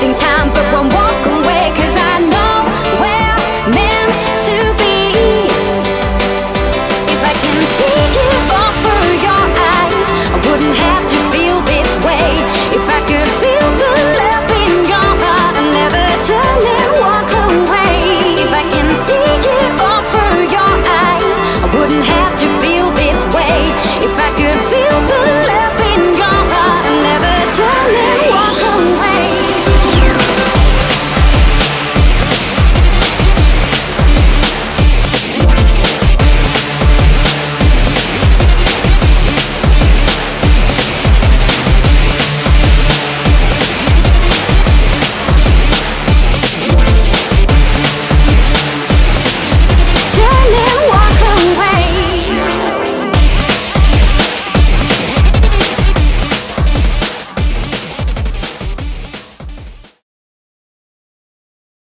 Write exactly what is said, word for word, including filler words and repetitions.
wasting time.